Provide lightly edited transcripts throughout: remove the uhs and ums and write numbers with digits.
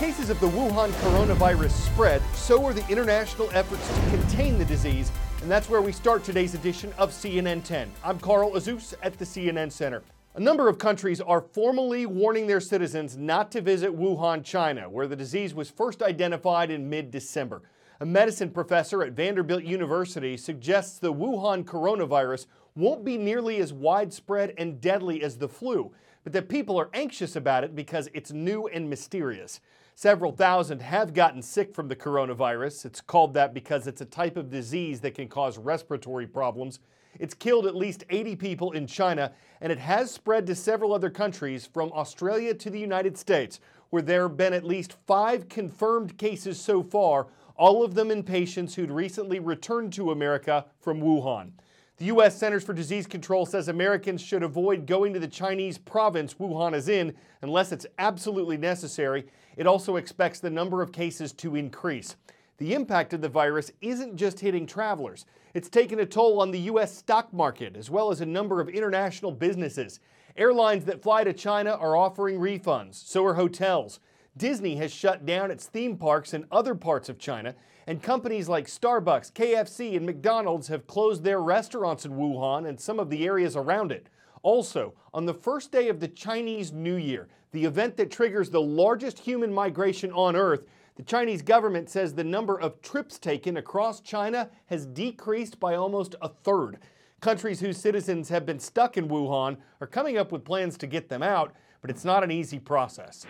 cases of the Wuhan coronavirus spread, so are the international efforts to contain the disease. And that's where we start today's edition of CNN 10. I'm Carl Azuz at the CNN Center. A number of countries are formally warning their citizens not to visit Wuhan, China, where the disease was first identified in mid-December. A medicine professor at Vanderbilt University suggests the Wuhan coronavirus won't be nearly as widespread and deadly as the flu, but that people are anxious about it because it's new and mysterious. Several thousand have gotten sick from the coronavirus. It's called that because it's a type of disease that can cause respiratory problems. It's killed at least 80 people in China, and it has spread to several other countries from Australia to the United States, where there have been at least 5 confirmed cases so far, all of them in patients who'd recently returned to America from Wuhan. The U.S. Centers for Disease Control says Americans should avoid going to the Chinese province Wuhan is in unless it's absolutely necessary. It also expects the number of cases to increase. The impact of the virus isn't just hitting travelers. It's taken a toll on the U.S. stock market as well as a number of international businesses. Airlines that fly to China are offering refunds, so are hotels. Disney has shut down its theme parks in other parts of China, and companies like Starbucks, KFC, and McDonald's have closed their restaurants in Wuhan and some of the areas around it. Also, on the first day of the Chinese New Year, the event that triggers the largest human migration on Earth, the Chinese government says the number of trips taken across China has decreased by almost 1/3. Countries whose citizens have been stuck in Wuhan are coming up with plans to get them out, but it's not an easy process.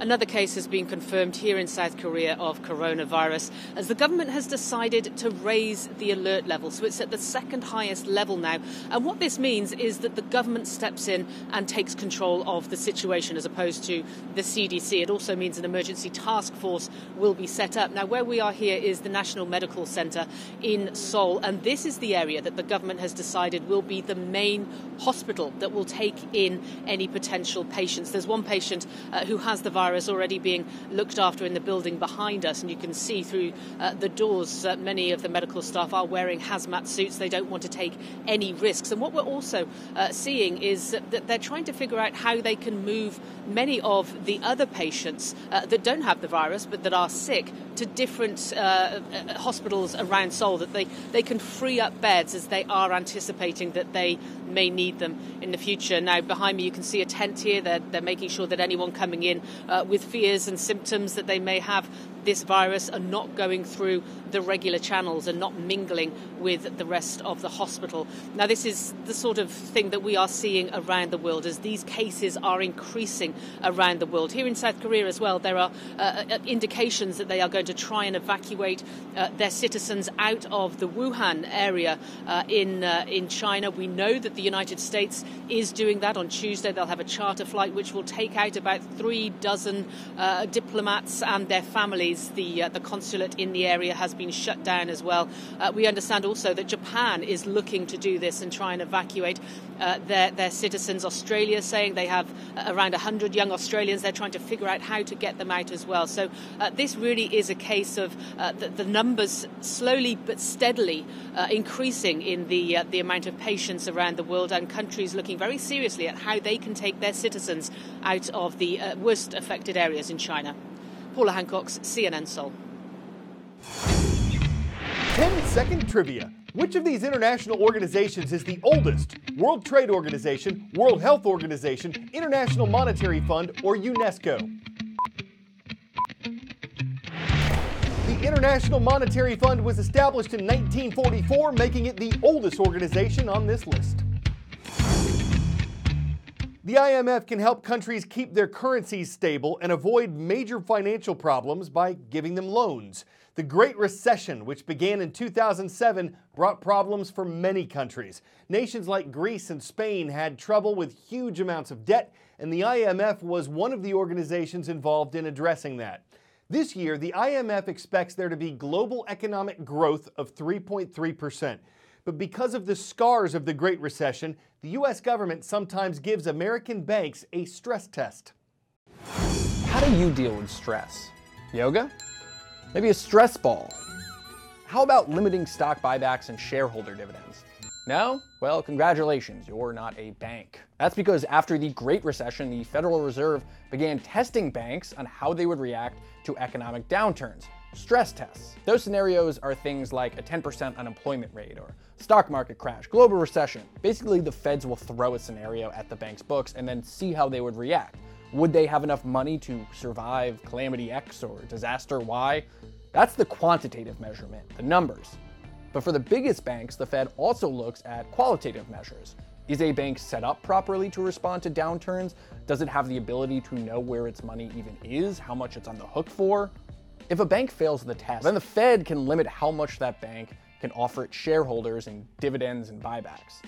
Another case has been confirmed here in South Korea of coronavirus as the government has decided to raise the alert level. So it's at the second highest level now. And what this means is that the government steps in and takes control of the situation as opposed to the CDC. It also means an emergency task force will be set up. Now, where we are here is the National Medical Center in Seoul. And this is the area that the government has decided will be the main hospital that will take in any potential patients. There's one patient who has the virus already being looked after in the building behind us, and you can see through the doors that many of the medical staff are wearing hazmat suits. They don't want to take any risks. And what we're also seeing is that they're trying to figure out how they can move many of the other patients that don't have the virus but that are sick to different hospitals around Seoul, that they can free up beds as they are anticipating that they may need them in the future. Now, behind me, you can see a tent here. They're making sure that anyone coming in with fears and symptoms that they may have this virus are not going through the regular channels and not mingling with the rest of the hospital. Now, this is the sort of thing that we are seeing around the world as these cases are increasing around the world. Here in South Korea as well, there are indications that they are going to try and evacuate their citizens out of the Wuhan area in China. We know that the United States is doing that. On Tuesday, they'll have a charter flight which will take out about 3 dozen diplomats and their families. The consulate in the area has been shut down as well. We understand also that Japan is looking to do this and try and evacuate their citizens. Australia saying they have around 100 young Australians. They're trying to figure out how to get them out as well. So this really is a case of the numbers slowly but steadily increasing in the amount of patients around the world, and countries looking very seriously at how they can take their citizens out of the worst affected areas in China. Paula Hancocks, CNN Seoul. 10-second trivia. Which of these international organizations is the oldest? World Trade Organization, World Health Organization, International Monetary Fund, or UNESCO? The International Monetary Fund was established in 1944, making it the oldest organization on this list. The IMF can help countries keep their currencies stable and avoid major financial problems by giving them loans. The Great Recession, which began in 2007, brought problems for many countries. Nations like Greece and Spain had trouble with huge amounts of debt, and the IMF was one of the organizations involved in addressing that. This year, the IMF expects there to be global economic growth of 3.3%. But because of the scars of the Great Recession, the U.S. government sometimes gives American banks a stress test. How do you deal with stress? Yoga? Maybe a stress ball? How about limiting stock buybacks and shareholder dividends? No? Well, congratulations, you're not a bank. That's because after the Great Recession, the Federal Reserve began testing banks on how they would react to economic downturns. Stress tests. Those scenarios are things like a 10% unemployment rate or stock market crash, global recession. Basically, the Feds will throw a scenario at the bank's books and then see how they would react. Would they have enough money to survive Calamity X or Disaster Y? That's the quantitative measurement, the numbers. But for the biggest banks, the Fed also looks at qualitative measures. Is a bank set up properly to respond to downturns? Does it have the ability to know where its money even is, how much it's on the hook for? If a bank fails the test, then the Fed can limit how much that bank can offer its shareholders in dividends and buybacks.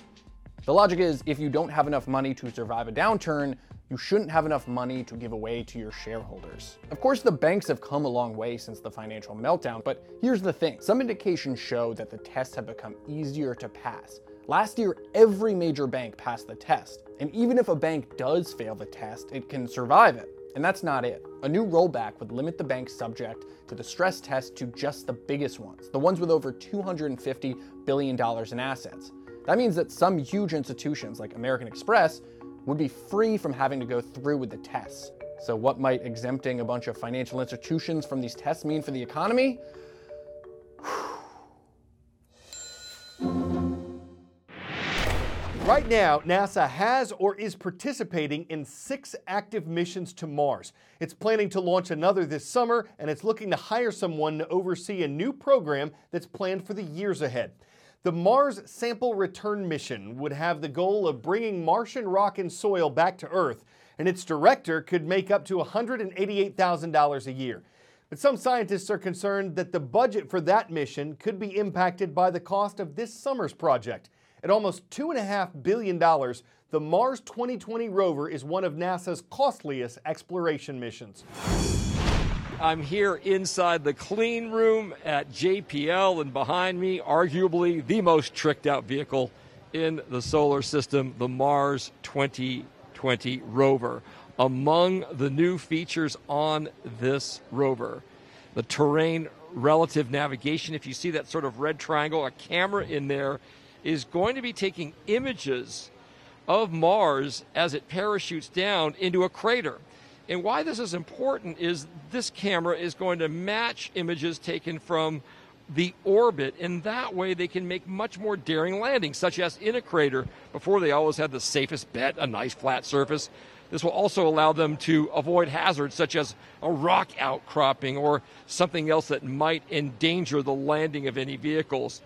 The logic is, if you don't have enough money to survive a downturn, you shouldn't have enough money to give away to your shareholders. Of course, the banks have come a long way since the financial meltdown, but here's the thing. Some indications show that the tests have become easier to pass. Last year, every major bank passed the test. And even if a bank does fail the test, it can survive it. And that's not it. A new rollback would limit the banks subject to the stress test to just the biggest ones, the ones with over $250 billion in assets. That means that some huge institutions like American Express would be free from having to go through with the tests. So what might exempting a bunch of financial institutions from these tests mean for the economy? Right now, NASA has or is participating in 6 active missions to Mars. It's planning to launch another this summer, and it's looking to hire someone to oversee a new program that's planned for the years ahead. The Mars Sample Return mission would have the goal of bringing Martian rock and soil back to Earth, and its director could make up to $188,000 a year. But some scientists are concerned that the budget for that mission could be impacted by the cost of this summer's project. At almost $2.5 billion, the Mars 2020 rover is one of NASA's costliest exploration missions. I'm here inside the clean room at JPL, and behind me, arguably the most tricked out vehicle in the solar system, the Mars 2020 rover. Among the new features on this rover, the terrain relative navigation, if you see that sort of red triangle, a camera in there, is going to be taking images of Mars as it parachutes down into a crater. And why this is important is this camera is going to match images taken from the orbit, and that way they can make much more daring landings, such as in a crater. Before, they always had the safest bet, a nice flat surface. This will also allow them to avoid hazards such as a rock outcropping or something else that might endanger the landing of any vehicles.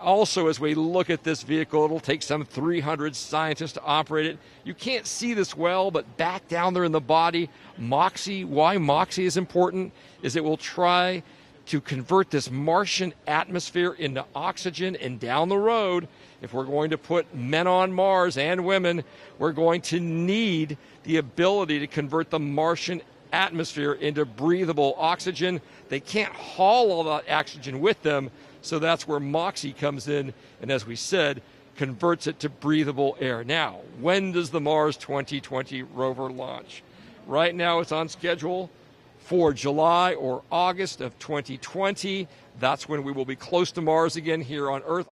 Also, as we look at this vehicle, it'll take some 300 scientists to operate it. You can't see this well, but back down there in the body, Moxie, why Moxie is important, is it will try to convert this Martian atmosphere into oxygen, and down the road, if we're going to put men on Mars and women, we're going to need the ability to convert the Martian atmosphere into breathable oxygen. They can't haul all that oxygen with them, so that's where Moxie comes in, and as we said, converts it to breathable air. Now, when does the Mars 2020 rover launch? Right now it's on schedule for July or August of 2020. That's when we will be close to Mars again here on Earth.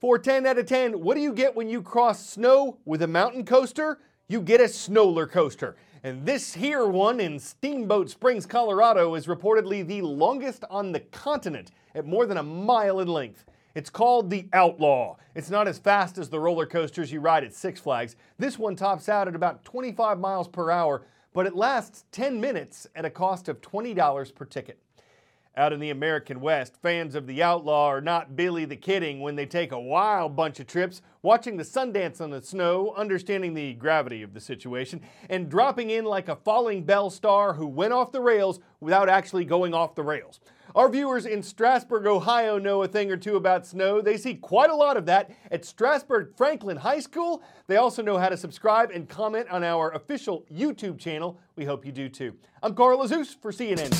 For 10 out of 10, what do you get when you cross snow with a mountain coaster? You get a snowler coaster. And this here one in Steamboat Springs, Colorado is reportedly the longest on the continent at more than a mile in length. It's called the Outlaw. It's not as fast as the roller coasters you ride at Six Flags. This one tops out at about 25 miles per hour, but it lasts 10 minutes at a cost of $20 per ticket. Out in the American West, fans of the Outlaw are not Billy the Kidding when they take a wild bunch of trips, watching the Sundance on the snow, understanding the gravity of the situation, and dropping in like a falling bell star who went off the rails without actually going off the rails. Our viewers in Strasburg, Ohio know a thing or two about snow. They see quite a lot of that at Strasburg Franklin High School. They also know how to subscribe and comment on our official YouTube channel. We hope you do too. I'm Carl Azuz for CNN.